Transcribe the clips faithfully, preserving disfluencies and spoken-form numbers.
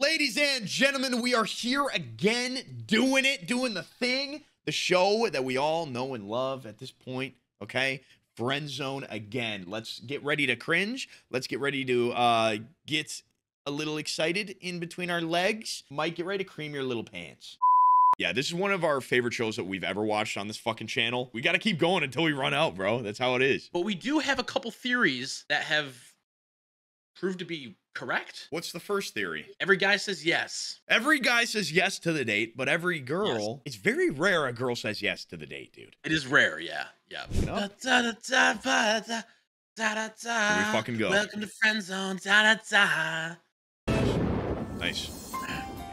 Ladies and gentlemen, we are here again, doing it, doing the thing, the show that we all know and love at this point, okay? Friendzone again. Let's get ready to cringe. Let's get ready to uh, get a little excited in between our legs. Mike, get ready to cream your little pants. Yeah, this is one of our favorite shows that we've ever watched on this fucking channel. We got to keep going until we run out, bro. That's how it is. But we do have a couple theories that have proved to be correct. What's the first theory? Every guy says yes. Every guy says yes to the date, but every girl, yes. It's very rare a girl says yes to the date, dude. It is rare, yeah. Yeah. You know? da, da, da, da, da, da, da, da. Here we fucking go. Welcome to Friendzone. Da, da, da. Nice.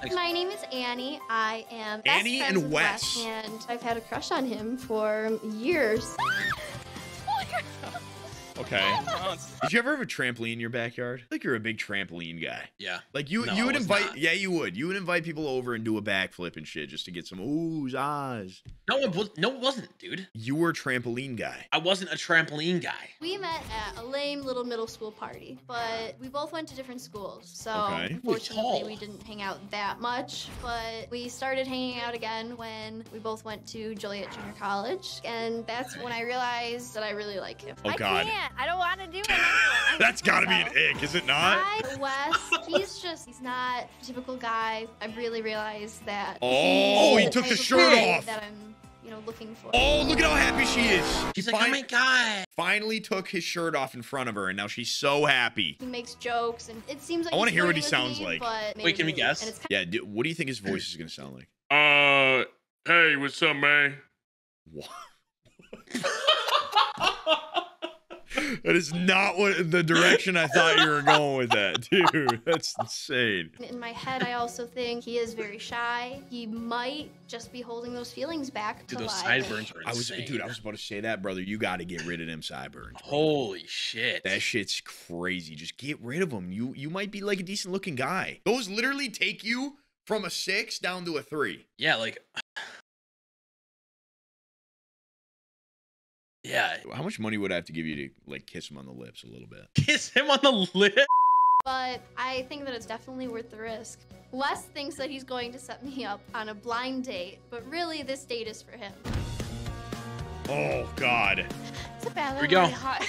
Thanks. My name is Annie. I am best Annie friends and with Wes. Wes, and I've had a crush on him for years. Okay. Did you ever have a trampoline in your backyard? I think you're a big trampoline guy. Yeah. Like you, no, you would invite. Not. Yeah, you would. You would invite people over and do a backflip and shit just to get some oohs, ahs. No, it was, no, it wasn't, dude. You were a trampoline guy. I wasn't a trampoline guy. We met at a lame little middle school party, but we both went to different schools, so okay. Fortunately we didn't hang out that much. But we started hanging out again when we both went to Joliet Junior College, and that's when I realized that I really like him. Oh God. I can't. I don't want to do it. That's got to be an ick, is it not? I, Wes, he's just, he's not a typical guy. I really realized that. Oh, he took the shirt off. That I'm, you know, looking for. Oh, look at how happy she is. He's like, oh my God. Finally took his shirt off in front of her, and now she's so happy. He makes jokes, and it seems like I want to hear what he sounds like. Wait, can we guess? Yeah, dude, what do you think his voice is going to sound like? Uh, hey, what's up, man? What? That is not what the direction I thought you were going with that, dude. That's insane. In my head, I also think he is very shy. He might just be holding those feelings back. Dude, those sideburns are insane. I was, dude, I was about to say that, brother. You got to get rid of them sideburns. Holy shit. That shit's crazy. Just get rid of them. You, you might be like a decent looking guy. Those literally take you from a six down to a three. Yeah, like... Yeah. How much money would I have to give you to, like, kiss him on the lips a little bit? Kiss him on the lips? But I think that it's definitely worth the risk. Wes thinks that he's going to set me up on a blind date, but really this date is for him. Oh, God. It's a bad, here we go. Really hot.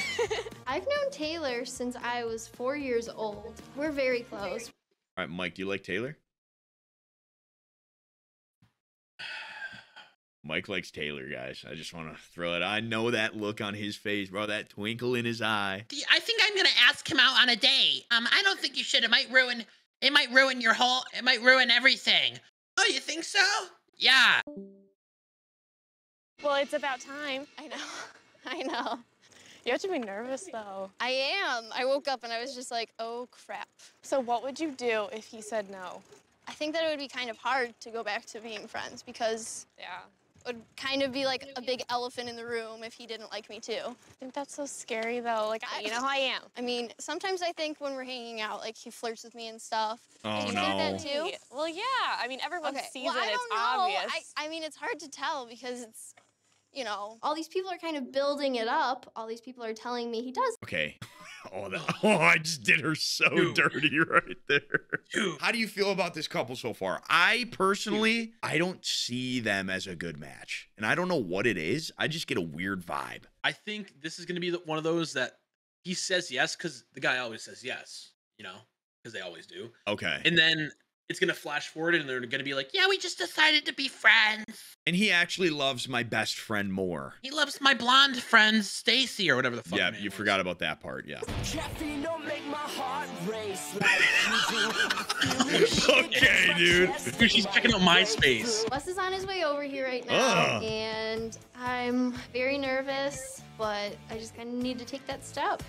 I've known Taylor since I was four years old. We're very close. All right, Mike, do you like Taylor? Mike likes Taylor, guys. I just want to throw it. I know that look on his face, bro. That twinkle in his eye. I think I'm gonna ask him out on a date. Um, I don't think you should. It might ruin. It might ruin your whole. It might ruin everything. Oh, you think so? Yeah. Well, it's about time. I know. I know. You have to be nervous, though. I am. I woke up and I was just like, oh crap. So, what would you do if he said no? I think that it would be kind of hard to go back to being friends because yeah. It would kind of be like a big elephant in the room if he didn't like me too. I think that's so scary though. Like, I, you know how I am. I mean, sometimes I think when we're hanging out, like he flirts with me and stuff. Oh, do you no. think that too? Well, yeah. I mean, everyone okay. sees well, it. I it's don't obvious. I, I mean, it's hard to tell because it's, you know, all these people are kind of building it up. All these people are telling me he does. Okay. Oh, that, oh, I just did her so Dude. dirty right there. Dude. How do you feel about this couple so far? I personally, Dude. I don't see them as a good match. And I don't know what it is. I just get a weird vibe. I think this is going to be one of those that he says yes because the guy always says yes, you know, because they always do. Okay. And then it's going to flash forward and they're going to be like, yeah, we just decided to be friends. And he actually loves my best friend more. He loves my blonde friend, Stacy, or whatever the fuck. Yeah, you was. forgot about that part. Yeah. Caffeine don't make my heart race like you do. Okay, dude. Dude, she's checking out MySpace. Wes is on his way over here right now, uh. and I'm very nervous, but I just kind of need to take that step.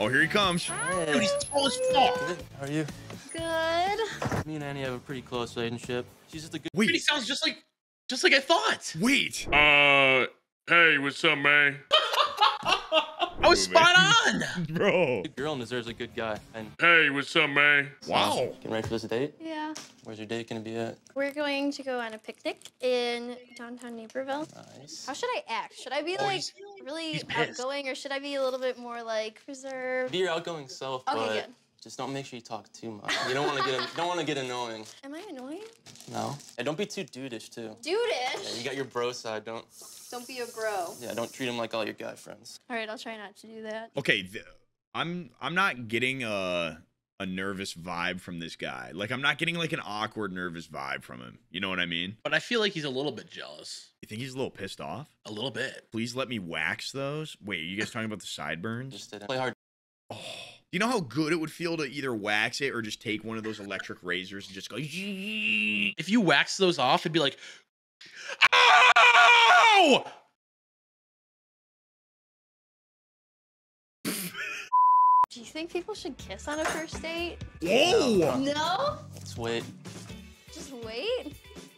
Oh, here he comes. Hi. Dude, he's tall as fuck. How are you? Good. Me and Annie have a pretty close relationship. She's just a good. Wait, he sounds just like. Just like I thought. Wait. Uh, hey, what's up, man? I was spot on. Bro. The girl deserves a good guy. And hey, what's up, man? Wow. Getting ready for this date? Yeah. Where's your date gonna be at? We're going to go on a picnic in downtown Naperville. Nice. How should I act? Should I be oh, like he's, really he's outgoing or should I be a little bit more like reserved? Be your outgoing self, okay, but good. Just don't make sure you talk too much. You don't want to get don't want to get annoying. Am I annoying? No. And don't be too dudish too. Dudish? Yeah, you got your bro side. Don't. Don't be a bro. Yeah, don't treat them like all your guy friends. All right, I'll try not to do that. Okay, th I'm I'm not getting a a nervous vibe from this guy. Like I'm not getting like an awkward nervous vibe from him. You know what I mean? But I feel like he's a little bit jealous. You think he's a little pissed off? A little bit. Please let me wax those. Wait, are you guys talking about the sideburns? Just didn't play hard. Do you know how good it would feel to either wax it or just take one of those electric razors and just go? If you wax those off, it'd be like, ow! Do you think people should kiss on a first date? Whoa! No? Let's wait. Just wait?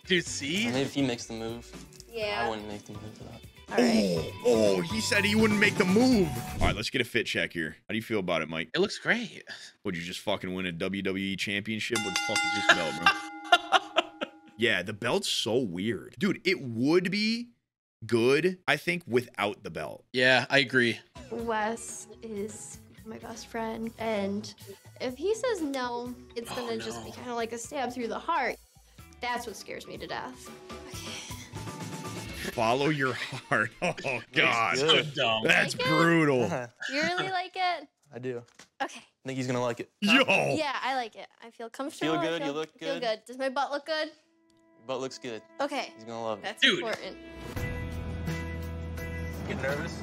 Dude, see? Maybe if he makes the move. Yeah. I wouldn't make the move to that. All right. Oh, oh, he said he wouldn't make the move. All right, let's get a fit check here. How do you feel about it, Mike? It looks great. Would you just fucking win a W W E championship? What the fuck is this belt, bro? Yeah, the belt's so weird. Dude, it would be good, I think, without the belt. Yeah, I agree. Wes is my best friend, and if he says no, it's gonna oh, no. just be kind of like a stab through the heart. That's what scares me to death. Okay. Follow your heart. Oh, God. So dumb. That's like brutal. You really like it? I do. Okay. I think he's going to like it. Yo. Yeah, I like it. I feel comfortable. Feel good. Feel, you look good. Feel good. Does my butt look good? Your butt looks good. Okay. He's going to love it. That's Dude. important. Get nervous.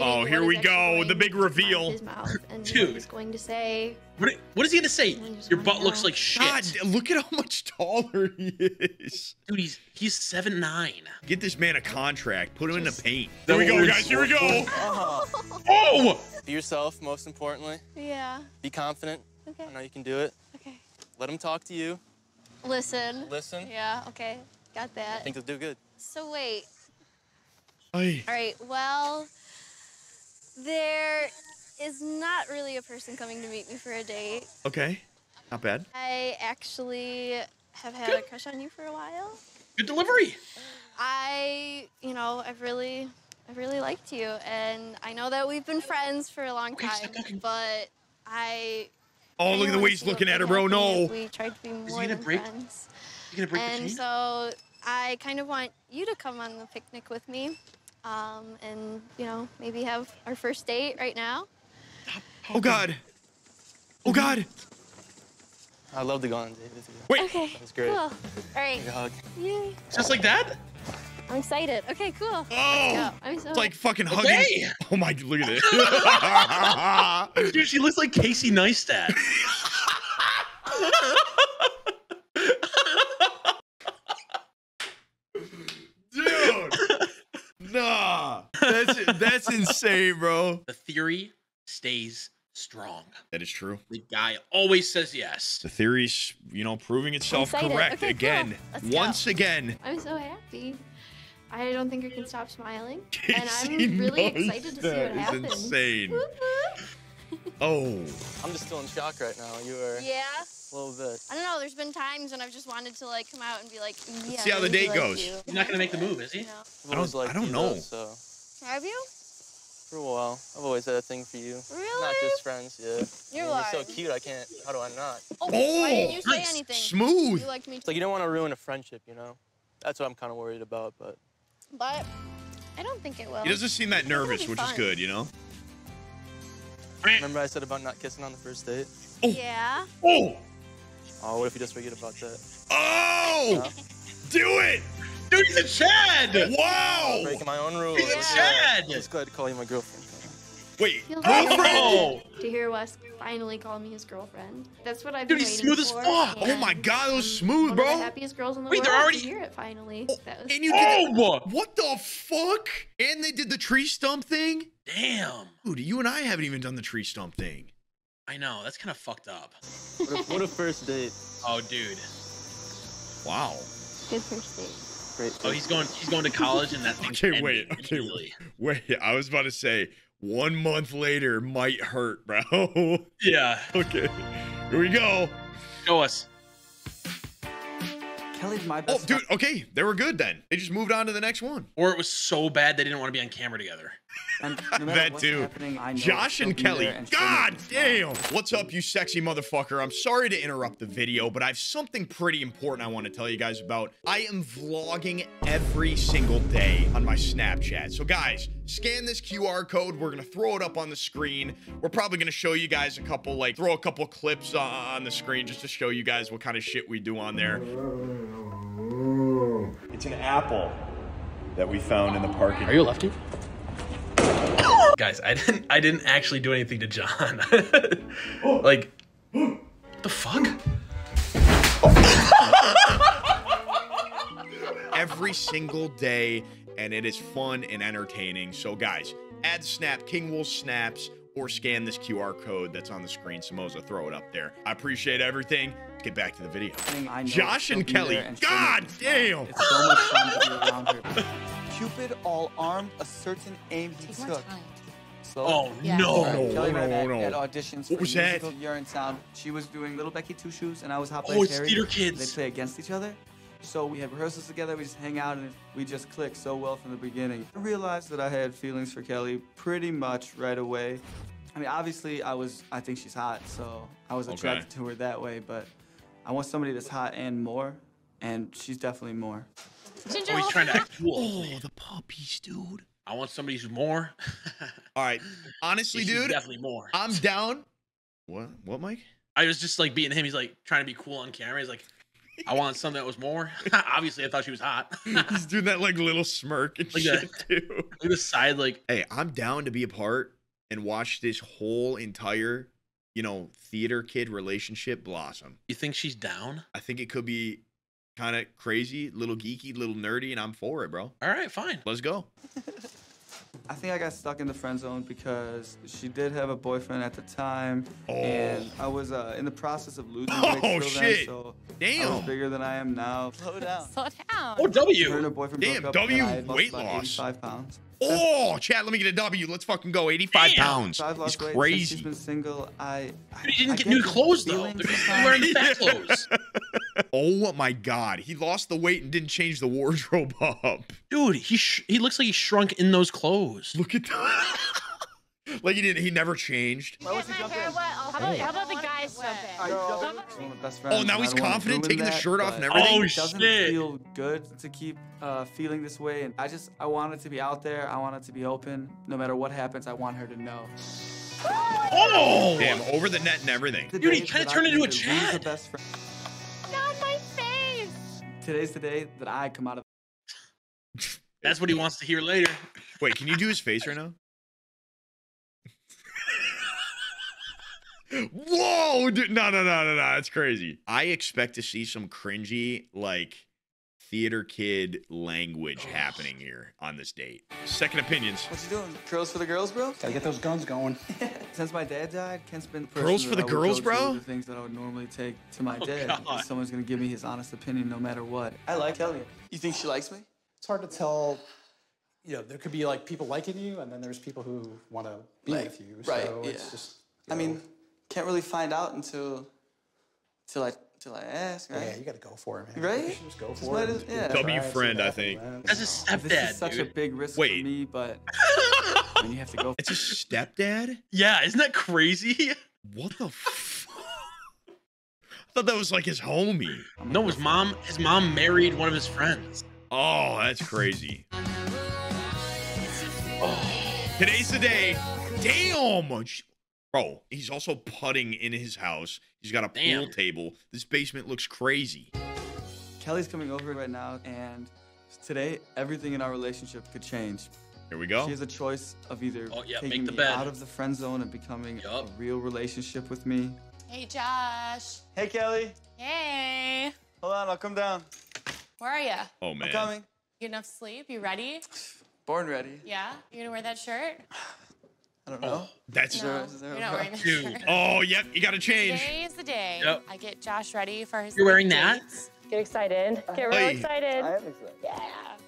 Oh, here we go. The big reveal. His mouth and Dude. He's going to say. What, what is he going to say? Your butt looks like shit. God, look at how much taller he is. Dude, he's he's seven nine. Get this man a contract. Put him Just, in the paint. There we go, guys. Here we go. Uh-huh. Oh! Be yourself, most importantly. Yeah. Be confident. Okay. I know you can do it. Okay. Let him talk to you. Listen. Listen. Yeah, okay. Got that. I think they'll do good. So, wait. Aye. All right, well... There is not really a person coming to meet me for a date. Okay, not bad. I actually have had Good. a crush on you for a while. Good delivery. I, you know, I've really, I've really liked you, and I know that we've been friends for a long time, but I. Oh, look at the way he's looking at her, bro. No. We tried to be more than friends. You gonna break the chain? And so I kind of want you to come on the picnic with me. Um, and, you know, maybe have our first date right now. Oh, God. Oh, God. I love to go on a date with you. Wait. Okay, that was great. Cool. All right. Hug. Yay. Just like that? I'm excited. Okay, cool. Oh, I'm so it's like fucking hugging. Okay. Oh, my, look at this. Dude, she looks like Casey Neistat. Nah, that's that's insane, bro. The theory stays strong. That is true. The guy always says yes. The theory's, you know, proving itself correct okay, again. Cool. Once go. again. I'm so happy. I don't think I can stop smiling. Casey and I'm really excited to see what happens. That is insane. Oh. I'm just still in shock right now. You are. Yeah. A little bit. I don't know. There's been times when I've just wanted to like come out and be like, yeah. See how the date goes. Like He's not gonna make the move, is he? You know? I don't. I don't know. Though, so. Have you? For a while, I've always had a thing for you. Really? Not just friends, yeah. You're, I mean, you're so cute. I can't. How do I not? Oh, oh why didn't you say nice. anything? Smooth. You like me? It's like you don't want to ruin a friendship, you know. That's what I'm kind of worried about, but. But I don't think it will. He doesn't seem that nervous, which fun. is good, you know. Remember I said about not kissing on the first date? Oh. Yeah. Oh. Oh, what if you just forget about that? Oh! No? Do it! Dude, he's a Chad! Wow! I'm breaking my own rules. He's a Chad! I'm just glad to call you my girlfriend. Wait, girlfriend! To hear Wes finally call me his girlfriend. That's what I've been waiting for. Dude, he's smooth as fuck! Oh my God, that was smooth, bro! One of the happiest girls in the world. Wait, they're already... to hear it finally. Oh, that was... And you did oh! The... What the fuck? And they did the tree stump thing? Damn. Dude, you and I haven't even done the tree stump thing. I know, that's kind of fucked up. What a, what a first date. Oh, dude. Wow. Good first date. Great. First oh, he's going. He's going to college, and that. Okay, wait. Okay, wait, wait. I was about to say, one month later might hurt, bro. Yeah. Okay. Here we go. Show us. Kelly's my best. Oh, dude. Okay, they were good then. They just moved on to the next one. Or it was so bad they didn't want to be on camera together. And no matter that too. Josh and Kelly. And God damn. What's up, you sexy motherfucker? I'm sorry to interrupt the video, but I have something pretty important I want to tell you guys about. I am vlogging every single day on my Snapchat. So guys, scan this Q R code. We're going to throw it up on the screen. We're probably going to show you guys a couple, like throw a couple clips on the screen just to show you guys what kind of shit we do on there. It's an apple that we found in the parking. Are you a lefty? Guys, I didn't I didn't actually do anything to John. Like, what the fuck? Every single day, and it is fun and entertaining. So guys, add Snap, KingWoolz Snaps, or scan this Q R code that's on the screen. Samosa, throw it up there. I appreciate everything. Let's get back to the video. Josh and Kelly. And God damn! It's so much fun to be around here. Cupid, all armed, a certain aim he took. So, oh, yeah. no, right. Kelly no, Revette no. Had auditions for what was musical that? Urine Sound. She was doing Little Becky Two Shoes, and I was Hot Play Carrie. Oh, it's theater kids. They play against each other. So we had rehearsals together. We just hang out, and we just clicked so well from the beginning. I realized that I had feelings for Kelly pretty much right away. I mean, obviously, I was, I think she's hot, so I was attracted okay. to her that way. But I want somebody that's hot and more, and she's definitely more. Ginger, oh, he's trying to act cool. Oh, the puppies, dude. I want somebody who's more. All right. Honestly, dude, definitely more. I'm down. What? What, Mike? I was just like beating him. He's like trying to be cool on camera. He's like, I want something that was more. Obviously, I thought she was hot. He's doing that like little smirk and like shit that, too. Like the side, like, hey, I'm down to be a part and watch this whole entire, you know, theater kid relationship blossom. You think she's down? I think it could be kind of crazy, little geeky, little nerdy, and I'm for it, bro. All right, fine. Let's go. I think I got stuck in the friend zone because she did have a boyfriend at the time, oh. and I was uh, in the process of losing weight. Oh, shit. Then, so damn. I was bigger than I am now. Slow down. Slow down. Oh, W. Her and her boyfriend Damn, broke up, W weight loss. eighty-five pounds. Oh, chat, let me get a W. Let's fucking go. eighty-five Damn. Pounds. So I've lost weight crazy. Since she's been single. I, I didn't I get new clothes, though. They're wearing fat clothes. Oh my God, he lost the weight and didn't change the wardrobe up. Dude, he sh he looks like he shrunk in those clothes. Look at that. Like he didn't, he never changed. How about, how about the guys? Oh, now he's confident taking the shirt off and everything. Oh, shit. It doesn't feel good to keep uh, feeling this way. And I just, I want it to be out there. I want it to be open. No matter what happens, I want her to know. Oh! Damn, over the net and everything. Dude, he kind of turned into a Chad. Today's the day that I come out of. That's what he wants to hear later. Wait, can you do his face right now? Whoa, dude. No, no, no, no, no. That's crazy. I expect to see some cringy, like, theater kid language oh. happening here on this date. Second opinions. What you doing? Curls for the girls, bro? Gotta get those guns going. Since my dad died, Ken's been the Curls for the girls, bro? The things that I would normally take to my oh, dad. Someone's gonna give me his honest opinion no matter what. I like Kelly. You think she likes me? It's hard to tell. You know, there could be like people liking you, and then there's people who want to be like, with you. So right, it's yeah. just, you know, I mean, can't really fifind out until, until I... Till I ask, right? Yeah, you gotta go for it, man. Right? You should just go just for it. It yeah. W friend, I think. That's a stepdad. This is such dude. a big risk Wait. for me, but I mean, you have to go. It's a stepdad? Yeah, isn't that crazy? What the fuck? I thought that was like his homie. No, his mom. His mom married one of his friends. Oh, that's crazy. Oh, today's the day. Damn. Bro, he's also putting in his house. He's got a Damn. pool table. This basement looks crazy. Kelly's coming over right now, and today, everything in our relationship could change. Here we go. She has a choice of either oh, yeah, taking me bed. out of the friend zone and becoming yep. a real relationship with me. Hey, Josh. Hey, Kelly. Hey. Hold on, I'll come down. Where are you? Oh, man. I'm coming. You get enough sleep? You ready? Born ready. Yeah? You gonna wear that shirt? I don't know. Oh, that's no, you're not wearing that. Oh, yep. You got to change. Today's the day. Yep. I get Josh ready for his. You're wearing dates. that? Get excited. Get real Aye. excited. I am excited. Yeah.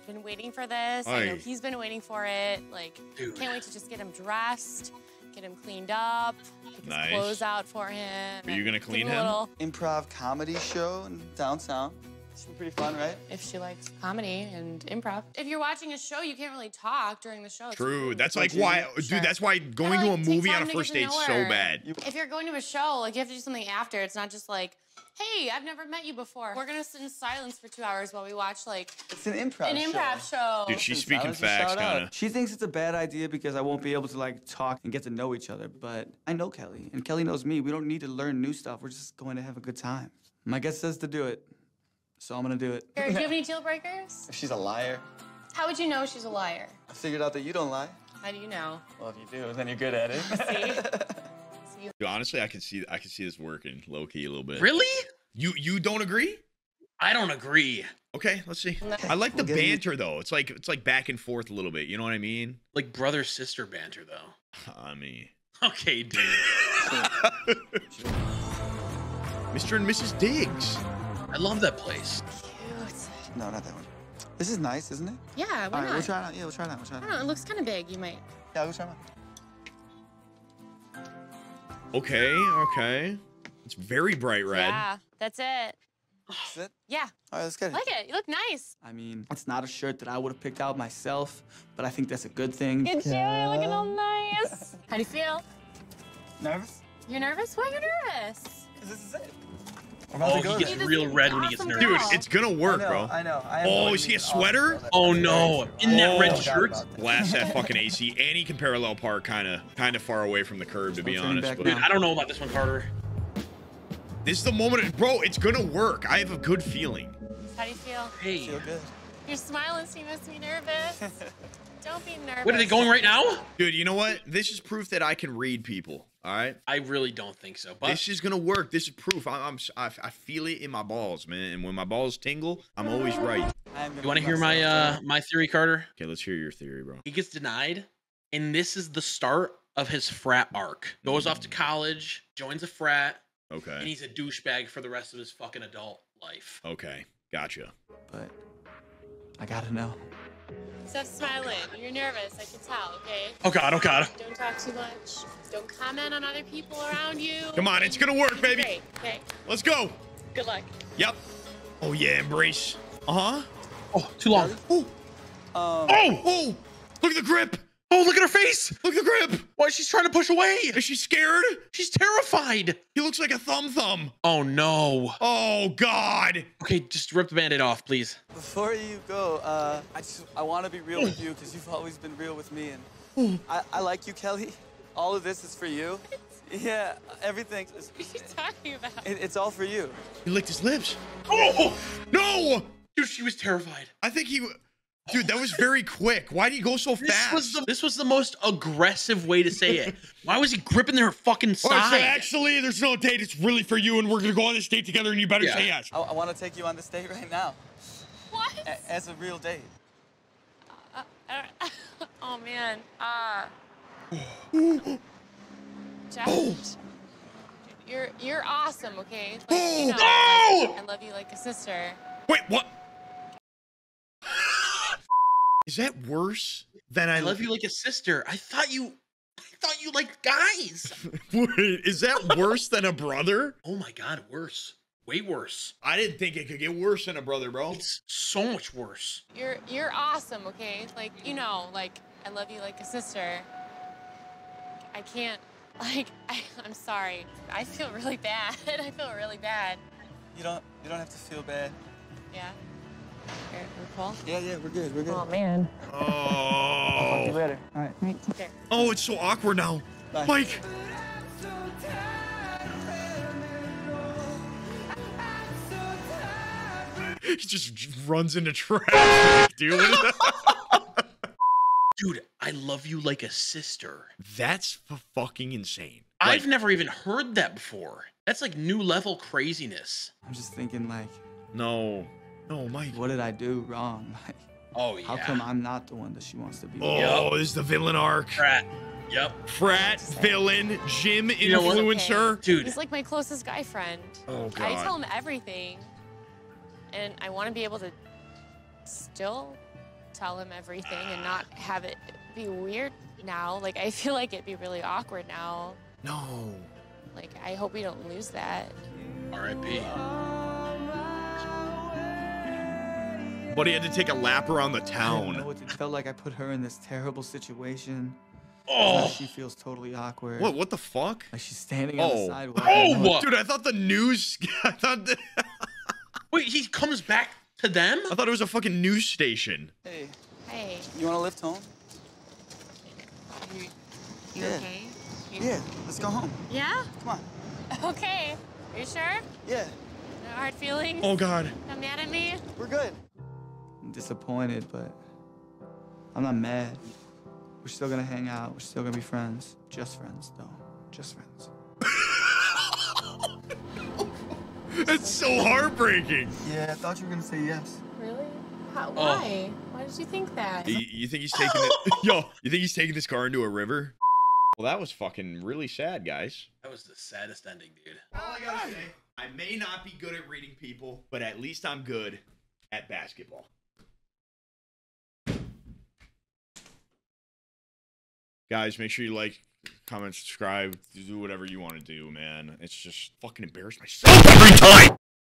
Been waiting for this. Aye. I know he's been waiting for it. Like, Dude. can't wait to just get him dressed, get him cleaned up, get nice. his clothes out for him. Are you going to clean him? Improv comedy show in downtown. Should be pretty fun, right? If she likes comedy and improv. If you're watching a show, you can't really talk during the show. True. That's like why, dude, that's why going to a movie on a first date is so bad. If you're going to a show, like, you have to do something after. It's not just like, hey, I've never met you before. We're gonna sit in silence for two hours while we watch, like, it's an improv an show. improv show. Dude, she's speaking facts, kinda. She thinks it's a bad idea because I won't be able to, like, talk and get to know each other, but I know Kelly, and Kelly knows me. We don't need to learn new stuff. We're just going to have a good time. My guest says to do it, so I'm gonna do it. Do you have any deal breakers? If she's a liar. How would you know she's a liar? I figured out that you don't lie. How do you know? Well, if you do, then you're good at it. See? Dude, honestly, I can see I can see this working low key a little bit. Really? You you don't agree? I don't agree. Okay, let's see. I like the banter though. It's like it's like back and forth a little bit. You know what I mean? Like brother sister banter though. I mean. Okay, dude. Mister and Missus Diggs. I love that place. Cute. No, not that one. This is nice, isn't it? Yeah. Why All right, not? We'll try it out. Yeah, we'll try it out. We'll try it out. I don't know. It looks kind of big. You might. Yeah, we'll try it out. Okay, okay. It's very bright red. Yeah, that's it. That's it? Yeah. All right, let's get it. I like it. You look nice. I mean, it's not a shirt that I would have picked out myself, but I think that's a good thing. Good job. Yeah. Looking all nice. How do you feel? Nervous? You're nervous? Why are you nervous? Because this is it. Oh, he gets real red when he gets nervous. Dude, it's gonna work, bro. I know, I know. Oh, is he a sweater? Oh, no. In that red shirt? Blast that fucking A C. And he can parallel park kind of kind of far away from the curb, to be honest. Dude, I don't know about this one, Carter. This is the moment. Bro, it's gonna work. I have a good feeling. How do you feel? Hey. I feel good. You're smiling, so you must be nervous. Don't be nervous. What, are they going right now? Dude, you know what? This is proof that I can read people. All right. I really don't think so. But this is gonna work. This is proof. I, I'm. I, I feel it in my balls, man. And when my balls tingle, I'm always right. You want to hear my uh my theory, Carter? Okay, let's hear your theory, bro. He gets denied, and this is the start of his frat arc. Goes off to college, joins a frat. Okay. And he's a douchebag for the rest of his fucking adult life. Okay, gotcha. But I gotta know. Stop smiling. Oh, you're nervous. I can tell, okay? Oh, God. Oh, God. Don't talk too much. Don't comment on other people around you. Come on. It's going to work, baby. Okay. Okay. Let's go. Good luck. Yep. Oh, yeah. Embrace. Uh-huh. Oh, too long. Oh. Um, oh. Oh. Look at the grip. Oh, look at her face. Look at the grip. Why, she's trying to push away. Is she scared? She's terrified. He looks like a thumb thumb. Oh, no. Oh, God. Okay, just rip the Band-Aid off, please. Before you go, uh, I just, I want to be real with you because you've always been real with me. And I, I like you, Kelly. All of this is for you. Yeah, everything. What are you talking about? It, it's all for you. He licked his lips. Oh, no. Dude, she was terrified. I think he... Dude, that was very quick. Why did he go so fast? This was the, this was the most aggressive way to say it. Why was he gripping their fucking side? All right, so actually, there's no date. It's really for you, and we're going to go on this date together, and you better yeah. say yes. I, I want to take you on this date right now. What? A as a real date. Uh, I don't, oh, man. Uh, Jeff, oh. you're, you're awesome, okay? Like, oh. You know, oh. I love you like a sister. Wait, what? Is that worse than I, I love you like a sister? I thought you, I thought you liked guys. Wait, is that worse than a brother? Oh my God, worse. Way worse. I didn't think it could get worse than a brother, bro. It's so much worse. You're you're awesome, okay? Like, you know, like, I love you like a sister. I can't, like, I, I'm sorry. I feel really bad. I feel really bad. You don't, you don't have to feel bad. Yeah. Cool? Yeah, yeah, we're good. We're good. Oh, man. Oh. All right. All right. Okay. Oh, it's so awkward now. Bye. Mike. He just runs into traffic, dude. Dude, I love you like a sister. That's fucking insane. Like, I've never even heard that before. That's like new level craziness. I'm just thinking, like, no. No, Mike. What did I do wrong, Mike? Oh, yeah. How come I'm not the one that she wants to be? Oh, yep. This is the villain arc. Frat. Yep. Frat, villain, gym you influencer. Okay. Dude. He's like my closest guy friend. Oh, God. I tell him everything. And I want to be able to still tell him everything and not have it be weird now. Like, I feel like it'd be really awkward now. No. Like, I hope we don't lose that. R I P Buddy had to take a lap around the town. I didn't know it. It felt like I put her in this terrible situation. Oh, now she feels totally awkward. What? What the fuck? Like she's standing oh. on the sidewalk. Oh, I dude, I thought the news. I thought. The... Wait, he comes back to them? I thought it was a fucking news station. Hey. Hey. You want to lift home? You, you yeah. okay? You... Yeah. Let's go home. Yeah. Come on. Okay. Are you sure? Yeah. No hard feelings? Oh God. Not mad at me? We're good. I'm disappointed, but I'm not mad. We're still gonna hang out. We're still gonna be friends. Just friends, though. Just friends. That's so heartbreaking. Yeah, I thought you were gonna say yes. Really? How, why? Oh. Why did you think that? You, you think he's taking it? Yo, you think he's taking this car into a river? Well, that was fucking really sad, guys. That was the saddest ending, dude. All I gotta say, I may not be good at reading people, but at least I'm good at basketball. Guys, make sure you like, comment, subscribe, do whatever you want to do, man. It's just fucking embarrass myself every time.